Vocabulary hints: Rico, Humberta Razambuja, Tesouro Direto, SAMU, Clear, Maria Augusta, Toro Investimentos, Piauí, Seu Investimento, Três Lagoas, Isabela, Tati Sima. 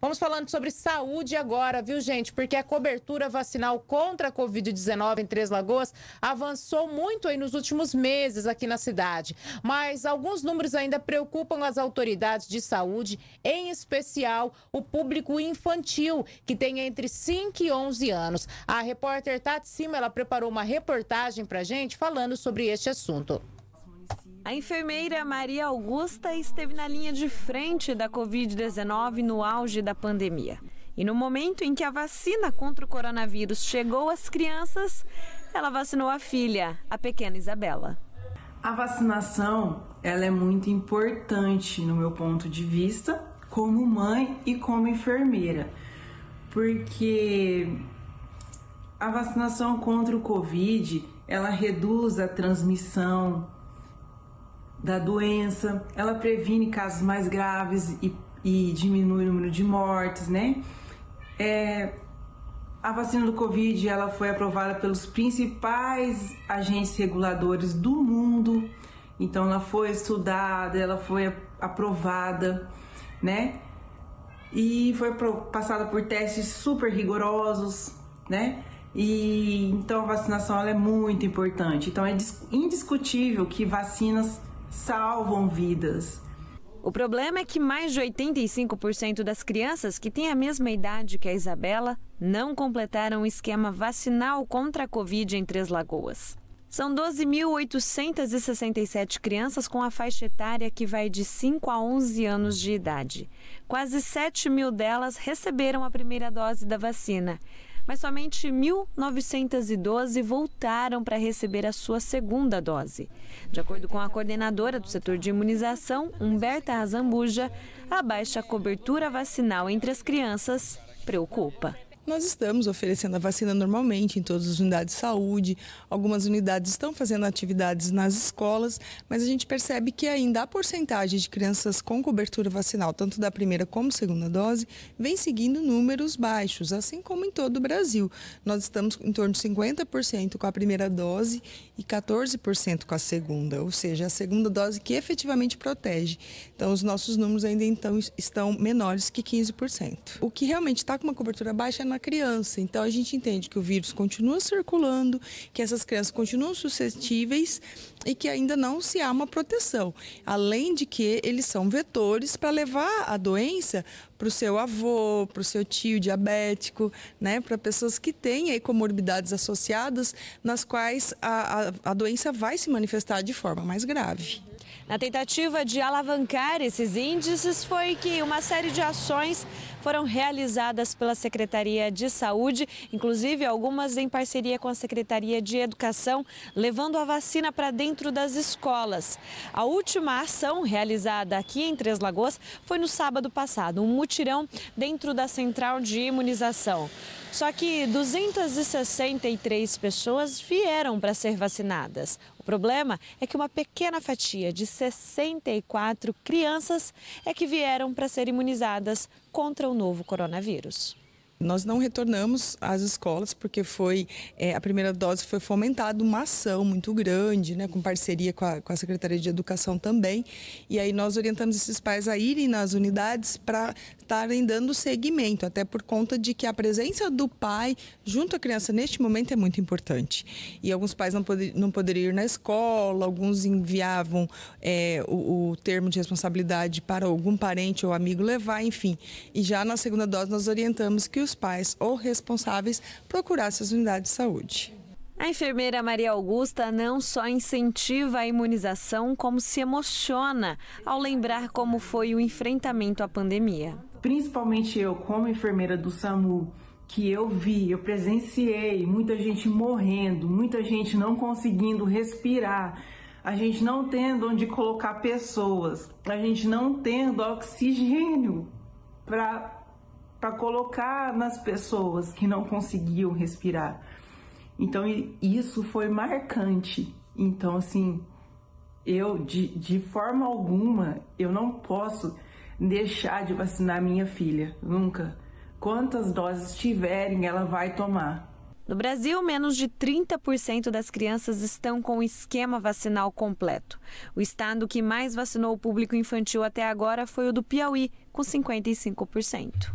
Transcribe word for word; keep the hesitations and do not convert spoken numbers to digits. Vamos falando sobre saúde agora, viu, gente? Porque a cobertura vacinal contra a covid dezenove em Três Lagoas avançou muito aí nos últimos meses aqui na cidade. Mas alguns números ainda preocupam as autoridades de saúde, em especial o público infantil, que tem entre cinco e onze anos. A repórter Tati Sima, ela preparou uma reportagem pra gente falando sobre este assunto. A enfermeira Maria Augusta esteve na linha de frente da covid dezenove no auge da pandemia. E no momento em que a vacina contra o coronavírus chegou às crianças, ela vacinou a filha, a pequena Isabela. A vacinação, ela é muito importante no meu ponto de vista, como mãe e como enfermeira, porque a vacinação contra o Covid, ela reduz a transmissão da doença, ela previne casos mais graves e, e diminui o número de mortes, né? É, a vacina do Covid, ela foi aprovada pelos principais agentes reguladores do mundo, então ela foi estudada, ela foi aprovada, né? E foi passada por testes super rigorosos, né? E então a vacinação, ela é muito importante. Então é indiscutível que vacinas salvam vidas. O problema é que mais de oitenta e cinco por cento das crianças que têm a mesma idade que a Isabela não completaram o esquema vacinal contra a Covid em Três Lagoas. São doze mil oitocentas e sessenta e sete crianças com a faixa etária que vai de cinco a onze anos de idade. Quase sete mil delas receberam a primeira dose da vacina, mas somente mil novecentas e doze voltaram para receber a sua segunda dose. De acordo com a coordenadora do setor de imunização, Humberta Razambuja, a baixa cobertura vacinal entre as crianças preocupa. Nós estamos oferecendo a vacina normalmente em todas as unidades de saúde, algumas unidades estão fazendo atividades nas escolas, mas a gente percebe que ainda a porcentagem de crianças com cobertura vacinal, tanto da primeira como segunda dose, vem seguindo números baixos, assim como em todo o Brasil. Nós estamos em torno de cinquenta por cento com a primeira dose e quatorze por cento com a segunda, ou seja, a segunda dose que efetivamente protege. Então, os nossos números ainda então estão menores que quinze por cento. O que realmente está com uma cobertura baixa é na criança, então a gente entende que o vírus continua circulando, que essas crianças continuam suscetíveis e que ainda não se há uma proteção, além de que eles são vetores para levar a doença para o seu avô, para o seu tio diabético, né, para pessoas que têm aí comorbidades associadas, nas quais a, a, a doença vai se manifestar de forma mais grave. Na tentativa de alavancar esses índices foi que uma série de ações foram realizadas pela Secretaria de Saúde, inclusive algumas em parceria com a Secretaria de Educação, levando a vacina para dentro das escolas. A última ação realizada aqui em Três Lagoas foi no sábado passado, um mutirão dentro da central de imunização. Só que duzentas e sessenta e três pessoas vieram para ser vacinadas. O problema é que uma pequena fatia de sessenta e quatro crianças é que vieram para ser imunizadas contra o novo coronavírus. Nós não retornamos às escolas porque foi, é, a primeira dose foi fomentada uma ação muito grande, né, com parceria com a, com a Secretaria de Educação também. E aí nós orientamos esses pais a irem nas unidades para estarem dando seguimento, até por conta de que a presença do pai junto à criança neste momento é muito importante. E alguns pais não, poder, não poderiam ir na escola, alguns enviavam é, o, o termo de responsabilidade para algum parente ou amigo levar, enfim. E já na segunda dose nós orientamos que os pais ou responsáveis procurassem as unidades de saúde. A enfermeira Maria Augusta não só incentiva a imunização, como se emociona ao lembrar como foi o enfrentamento à pandemia. Principalmente eu, como enfermeira do SAMU, que eu vi, eu presenciei muita gente morrendo, muita gente não conseguindo respirar, a gente não tendo onde colocar pessoas, a gente não tendo oxigênio para para colocar nas pessoas que não conseguiam respirar. Então, isso foi marcante. Então, assim, eu, de, de forma alguma, eu não posso deixar de vacinar minha filha, nunca. Quantas doses tiverem, ela vai tomar. No Brasil, menos de trinta por cento das crianças estão com o esquema vacinal completo. O estado que mais vacinou o público infantil até agora foi o do Piauí, com cinquenta e cinco por cento.